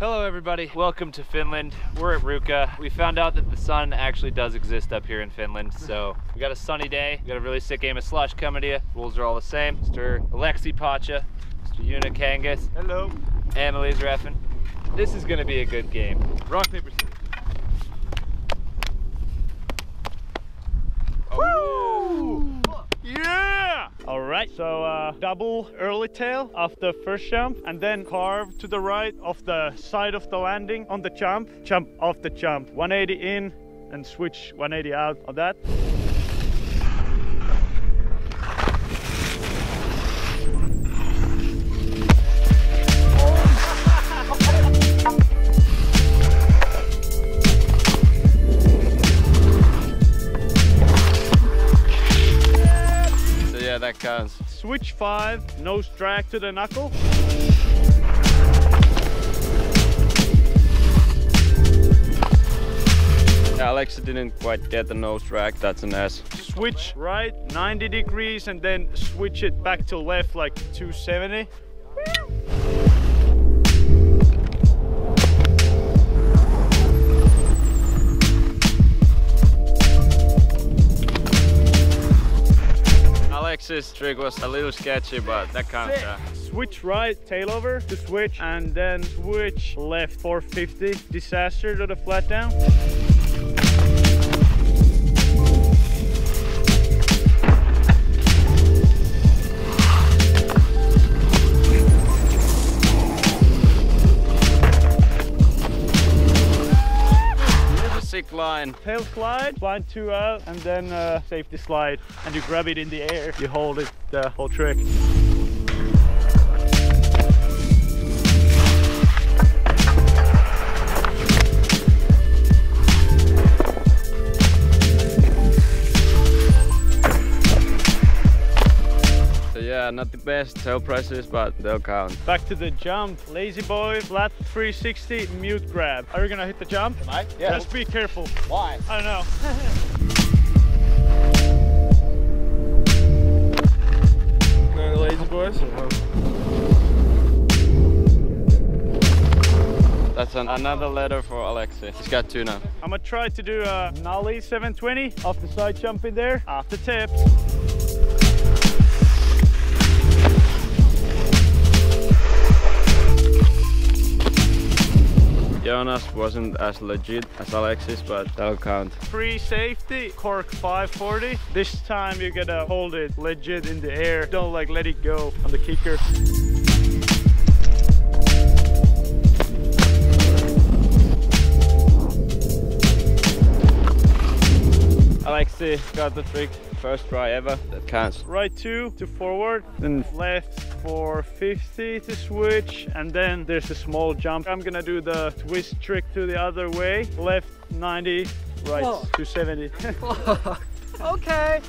Hello everybody, welcome to Finland. We're at Ruka. We found out that the sun actually does exist up here in Finland, so we got a sunny day. We got a really sick game of slosh coming to you. Rules are all the same. Mr. Aleksi Patja, Mr. Joona Kangas. Hello. Annalies Effin. This is gonna be a good game. Rock, paper, scissors. Alright, so double early tail of the first jump and then carve to the right of the side of the landing on the jump, jump off the jump, 180 in and switch 180 out on that. Cons. Switch 5, nose drag to the knuckle. Aleksi didn't quite get the nose drag, that's an S. Switch right 90 degrees and then switch it back to left like 270. This trick was a little sketchy, but that counts. Switch right, tail over to switch, and then switch left 450. Disaster to the flat down. Line. Tail slide, blind 2 out, and then safety slide. And you grab it in the air, you hold it the whole trick. So yeah, not the best tail presses, but they'll count. Back to the jump, lazy boy, flat 360, mute grab. Are you gonna hit the jump? Am I? Yeah. Just be careful. Why? I don't know. No lazy boys? That's another letter for Aleksi. He's got 2 now. I'm gonna try to do a nollie 720 off the side jump in there, off the tip. Jonas wasn't as legit as Aleksi's, but that'll count. Free safety, cork 540. This time you gotta hold it legit in the air. Don't like let it go on the kicker. Aleksi got the trick. First try ever, that counts. Right 2 to forward, then left 450 to switch, and then there's a small jump. I'm gonna do the twist trick to the other way. Left 90, right 270. Okay.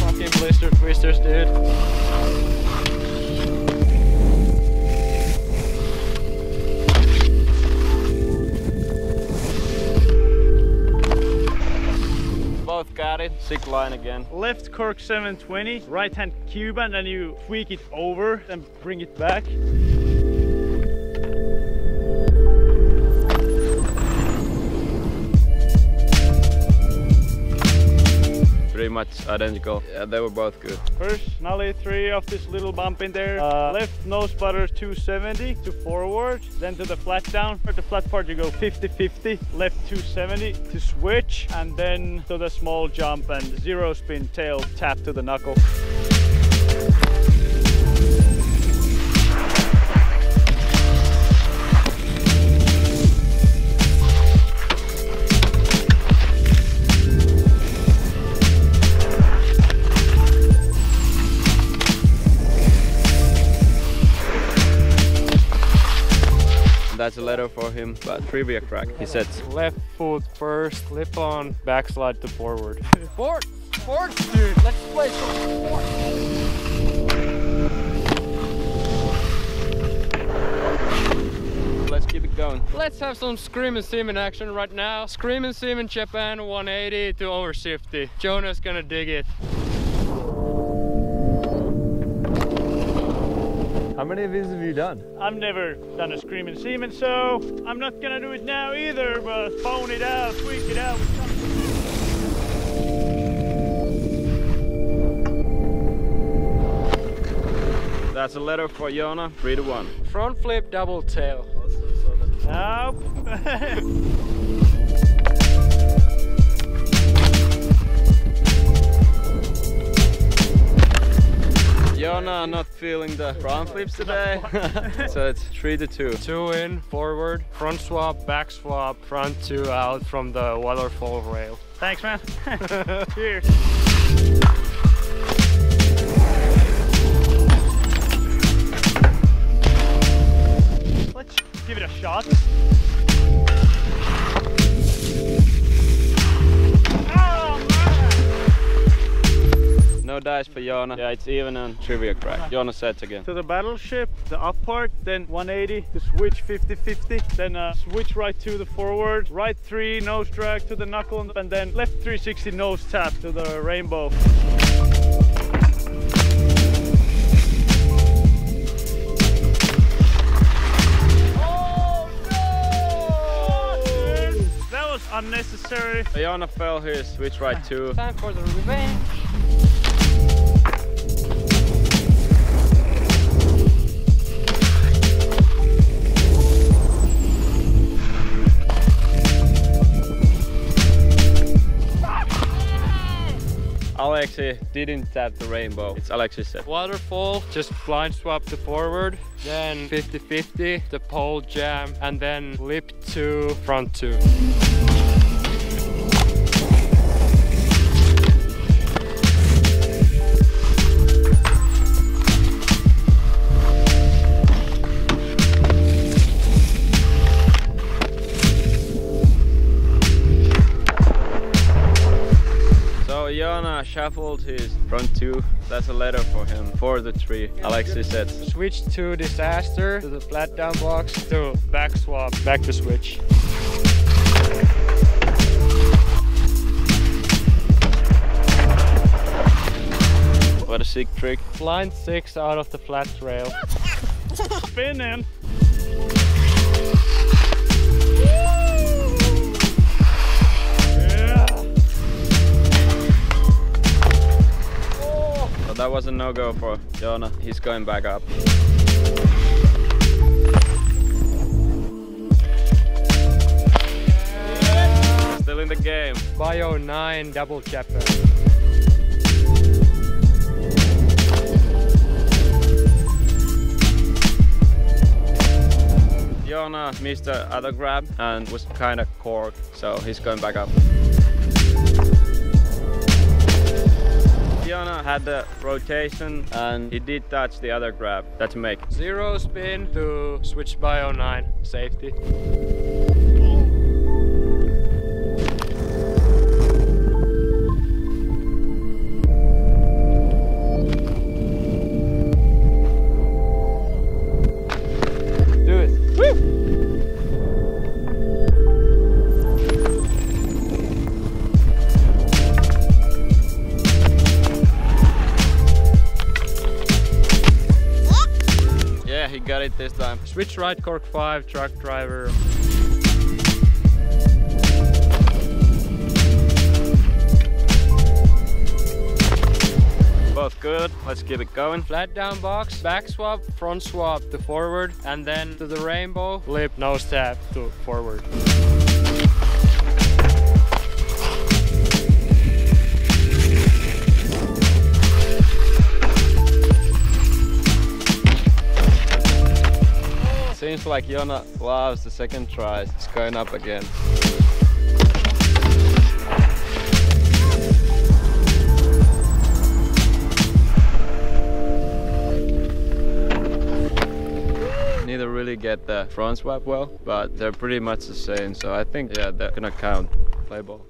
Fucking blister twisters, dude. Got it. Sick line again. Left cork 720, right hand Cuban, and you tweak it over and bring it back. Pretty much identical. Yeah, they were both good. First nollie 3 off this little bump in there. Left nose butter 270 to forward, then to the flat down. For the flat part you go 50-50, left 270 to switch, and then to the small jump and zero spin tail tap to the knuckle. That's a letter for him, but trivia crack. He said left foot first, flip on, backslide to forward. Forward, forward, dude. Let's play some forward. Let's keep it going. Let's have some Scream and Sim in action right now. Scream and Sim in Japan, 180 to over 50. Joona's gonna dig it. How many of these have you done? I've never done a Scream and Seaman, so I'm not gonna do it now either, but bone it out, tweak it out with something. That's a letter for Joona, 3-1. Front flip, double tail. Nope. Joona not feeling the front flips today, so it's 3-2. 2 in, forward, front swap, back swap, front 2 out from the waterfall rail. Thanks, man. Cheers. Let's give it a shot. No dice for Joona. Yeah, it's even on trivia crack. Joona sets again. So the battleship, the up part, then 180, the switch 50-50, then switch right to the forward, right 3 nose drag to the knuckle, and then left 360 nose tap to the rainbow. Oh no! That was unnecessary. Joona fell here, switch right 2. Time for the revenge. Aleksi didn't tap the rainbow. It's Aleksi's set. Waterfall, just blind swap to forward, then 50-50, the pole jam, and then lip to front 2. Joona shuffled his front 2. That's a letter for him. 4-3. Aleksi sets. Switch to disaster, to the flat down box, to back swap, back to switch. What a sick trick. Blind 6 out of the flat rail. Spinning. That was a no-go for Joona. He's going back up. Still in the game. Bio 9 double chapter. Joona missed the other grab and was kind of corked, so he's going back up. Joona had the rotation and he did touch the other grab. That's a make. 0 spin to switch bio 9. Safety. Do it. Woo! He got it this time. Switch right, cork 5, truck driver. Both good, let's keep it going. Flat down box, back swap, front swap to forward, and then to the rainbow, lip, nose tap to forward. Seems like Joona loves the second try. It's going up again. Need to really get the front swap well, but they're pretty much the same. So I think, yeah, they're gonna count. Play ball.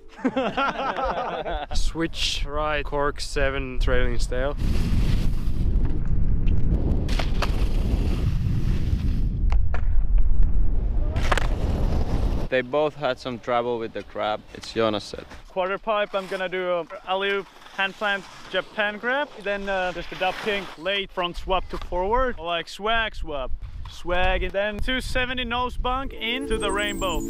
Switch right, cork 7, trailing tail. They both had some trouble with the grab. It's Joona's set. Quarter pipe, I'm gonna do a alley-oop, hand plant, Japan grab. Then just the dub king, late front swap to forward, like swag swap. Swag, and then 270 nose bunk into the rainbow.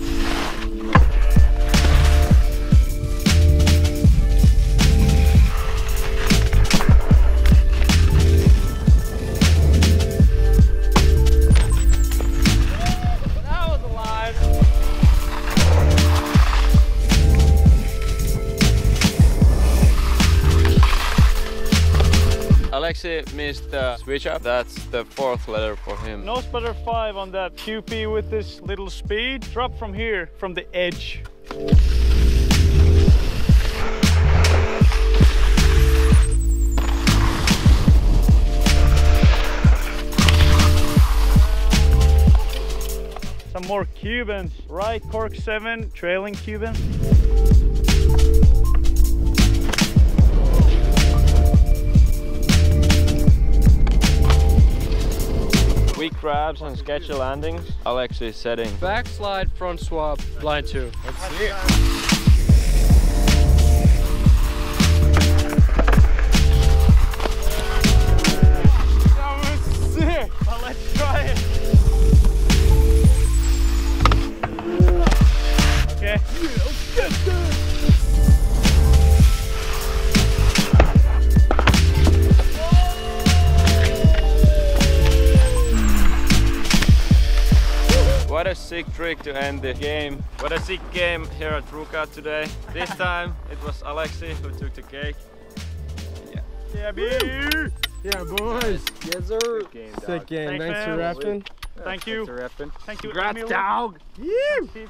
Aleksi missed the switch up, that's the fourth letter for him. Nose butter 5 on that QP with this little speed. Drop from here, from the edge. Some more Cubans. Right cork 7, trailing Cuban. Weak grabs and sketchy landings. Aleksi is setting. Backslide, front swap, blind 2. Let's see it. That was sick, but let's try it. Okay. What a sick trick to end the game. What a sick game here at Ruka today. This time it was Aleksi who took the cake. Yeah. Yeah, baby. Yeah, boys. Yes, sir. Sick game, dog. Sick game. Thanks for repping. Thank you. Thanks for repping. Thank you. Congrats, dog. Yeah.